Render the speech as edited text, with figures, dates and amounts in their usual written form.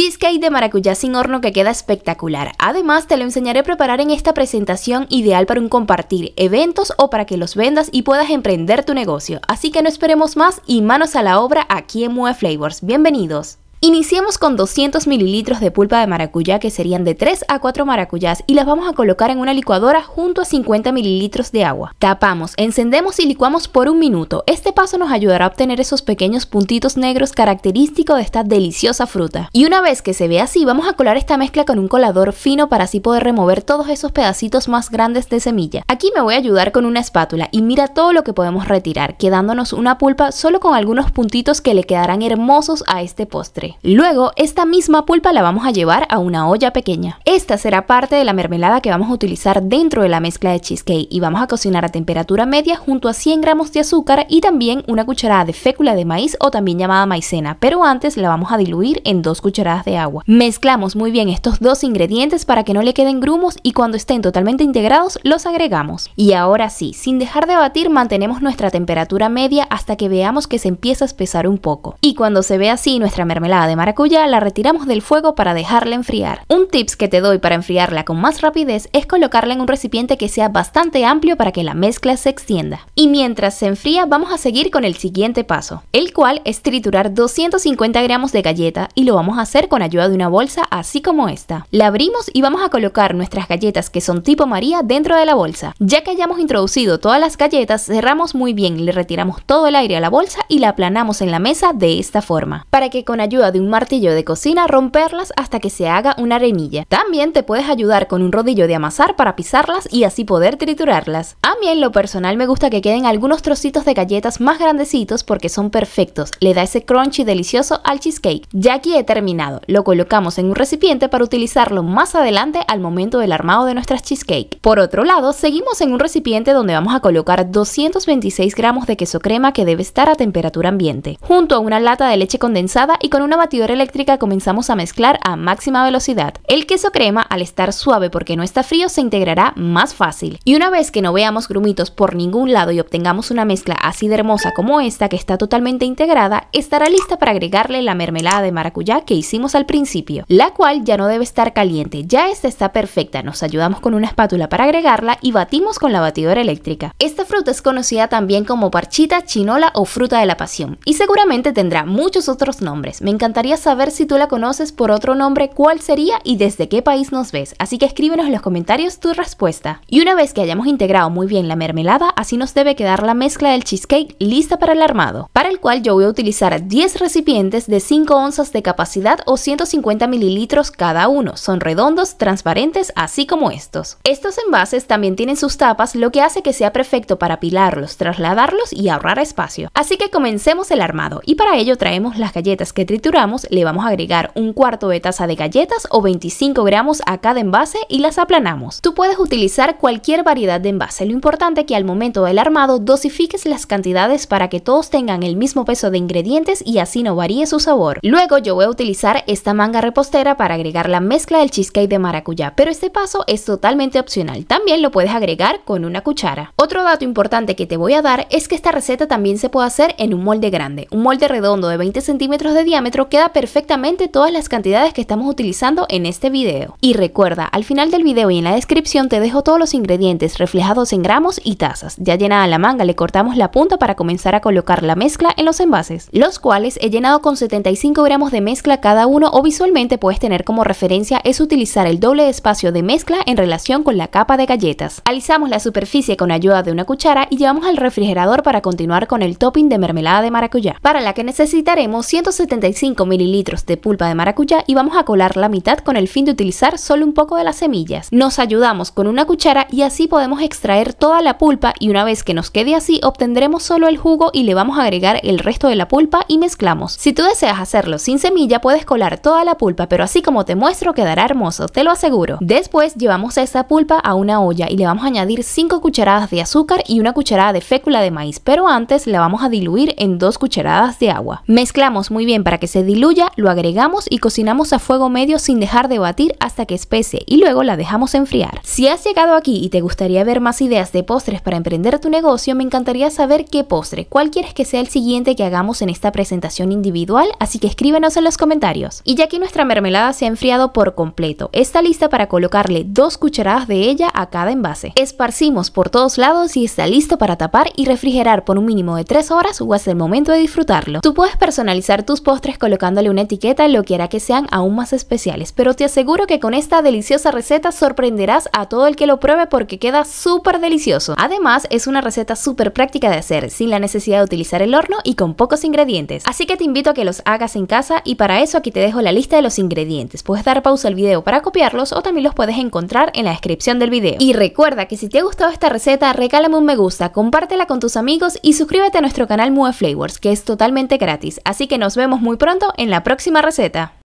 cheesecake de maracuyá sin horno que queda espectacular. Además te lo enseñaré a preparar en esta presentación, ideal para un compartir, eventos o para que los vendas y puedas emprender tu negocio. Así que no esperemos más y manos a la obra aquí en Mue Flavors. Bienvenidos. Iniciemos con 200 ml de pulpa de maracuyá, que serían de 3 a 4 maracuyás, y las vamos a colocar en una licuadora junto a 50 ml de agua. Tapamos, encendemos y licuamos por un minuto. Este paso nos ayudará a obtener esos pequeños puntitos negros característicos de esta deliciosa fruta. Y una vez que se ve así, vamos a colar esta mezcla con un colador fino para así poder remover todos esos pedacitos más grandes de semilla. Aquí me voy a ayudar con una espátula y mira todo lo que podemos retirar, quedándonos una pulpa solo con algunos puntitos que le quedarán hermosos a este postre. Luego, esta misma pulpa la vamos a llevar a una olla pequeña. Esta será parte de la mermelada que vamos a utilizar dentro de la mezcla de cheesecake y vamos a cocinar a temperatura media junto a 100 gramos de azúcar y también una cucharada de fécula de maíz o también llamada maicena, pero antes la vamos a diluir en 2 cucharadas de agua. Mezclamos muy bien estos dos ingredientes para que no le queden grumos y cuando estén totalmente integrados los agregamos. Y ahora sí, sin dejar de batir, mantenemos nuestra temperatura media hasta que veamos que se empieza a espesar un poco. Y cuando se ve así nuestra mermelada de maracuyá, la retiramos del fuego para dejarla enfriar. Un tips que te doy para enfriarla con más rapidez es colocarla en un recipiente que sea bastante amplio para que la mezcla se extienda. Y mientras se enfría, vamos a seguir con el siguiente paso, el cual es triturar 250 gramos de galleta, y lo vamos a hacer con ayuda de una bolsa así como esta. La abrimos y vamos a colocar nuestras galletas, que son tipo María, dentro de la bolsa. Ya que hayamos introducido todas las galletas, cerramos muy bien, le retiramos todo el aire a la bolsa y la aplanamos en la mesa de esta forma, para que con ayuda de un martillo de cocina romperlas hasta que se haga una arenilla. También te puedes ayudar con un rodillo de amasar para pisarlas y así poder triturarlas. A mí en lo personal me gusta que queden algunos trocitos de galletas más grandecitos porque son perfectos, le da ese crunchy delicioso al cheesecake. Ya aquí he terminado, lo colocamos en un recipiente para utilizarlo más adelante al momento del armado de nuestras cheesecake. Por otro lado, seguimos en un recipiente donde vamos a colocar 226 gramos de queso crema que debe estar a temperatura ambiente, junto a una lata de leche condensada, y con una batidora eléctrica comenzamos a mezclar a máxima velocidad. El queso crema, al estar suave porque no está frío, se integrará más fácil. Y una vez que no veamos grumitos por ningún lado y obtengamos una mezcla así de hermosa como esta, que está totalmente integrada, estará lista para agregarle la mermelada de maracuyá que hicimos al principio, la cual ya no debe estar caliente, ya esta está perfecta. Nos ayudamos con una espátula para agregarla y batimos con la batidora eléctrica. Esta fruta es conocida también como parchita, chinola o fruta de la pasión, y seguramente tendrá muchos otros nombres. Me encantaría saber si tú la conoces por otro nombre, cuál sería y desde qué país nos ves, así que escríbenos en los comentarios tu respuesta. Y una vez que hayamos integrado muy bien la mermelada, así nos debe quedar la mezcla del cheesecake lista para el armado, para el cual yo voy a utilizar 10 recipientes de 5 onzas de capacidad o 150 mililitros cada uno. Son redondos, transparentes, así como estos. Estos envases también tienen sus tapas, lo que hace que sea perfecto para apilarlos, trasladarlos y ahorrar espacio. Así que comencemos el armado, y para ello traemos las galletas que trituramos. Le vamos a agregar un cuarto de taza de galletas o 25 gramos a cada envase y las aplanamos. Tú puedes utilizar cualquier variedad de envase, lo importante es que al momento del armado dosifiques las cantidades para que todos tengan el mismo peso de ingredientes y así no varíe su sabor. Luego yo voy a utilizar esta manga repostera para agregar la mezcla del cheesecake de maracuyá, pero este paso es totalmente opcional, también lo puedes agregar con una cuchara. Otro dato importante que te voy a dar es que esta receta también se puede hacer en un molde grande. Un molde redondo de 20 centímetros de diámetro queda perfectamente todas las cantidades que estamos utilizando en este video. Y recuerda, al final del video y en la descripción te dejo todos los ingredientes reflejados en gramos y tazas. Ya llenada la manga, le cortamos la punta para comenzar a colocar la mezcla en los envases, los cuales he llenado con 75 gramos de mezcla cada uno, o visualmente puedes tener como referencia es utilizar el doble de espacio de mezcla en relación con la capa de galletas. Alisamos la superficie con ayuda de una cuchara y llevamos al refrigerador para continuar con el topping de mermelada de maracuyá, para la que necesitaremos 175 mililitros de pulpa de maracuyá, y vamos a colar la mitad con el fin de utilizar solo un poco de las semillas. Nos ayudamos con una cuchara y así podemos extraer toda la pulpa, y una vez que nos quede así obtendremos solo el jugo y le vamos a agregar el resto de la pulpa y mezclamos. Si tú deseas hacerlo sin semilla puedes colar toda la pulpa, pero así como te muestro quedará hermoso, te lo aseguro. Después llevamos esa pulpa a una olla y le vamos a añadir 5 cucharadas de azúcar y una cucharada de fécula de maíz, pero antes la vamos a diluir en 2 cucharadas de agua. Mezclamos muy bien para que se se diluya, lo agregamos y cocinamos a fuego medio sin dejar de batir hasta que espese y luego la dejamos enfriar. Si has llegado aquí y te gustaría ver más ideas de postres para emprender tu negocio, me encantaría saber qué postre, cuál quieres que sea el siguiente que hagamos en esta presentación individual, así que escríbenos en los comentarios. Y ya que nuestra mermelada se ha enfriado por completo, está lista para colocarle 2 cucharadas de ella a cada envase. Esparcimos por todos lados y está listo para tapar y refrigerar por un mínimo de 3 horas o hasta el momento de disfrutarlo. Tú puedes personalizar tus postres colocándole una etiqueta, lo que hará que sean aún más especiales, pero te aseguro que con esta deliciosa receta sorprenderás a todo el que lo pruebe porque queda súper delicioso. Además, es una receta súper práctica de hacer, sin la necesidad de utilizar el horno y con pocos ingredientes. Así que te invito a que los hagas en casa y para eso aquí te dejo la lista de los ingredientes. Puedes dar pausa al video para copiarlos o también los puedes encontrar en la descripción del video. Y recuerda que si te ha gustado esta receta, regálame un me gusta, compártela con tus amigos y suscríbete a nuestro canal Mue Flavors, que es totalmente gratis. Así que nos vemos muy pronto en la próxima receta.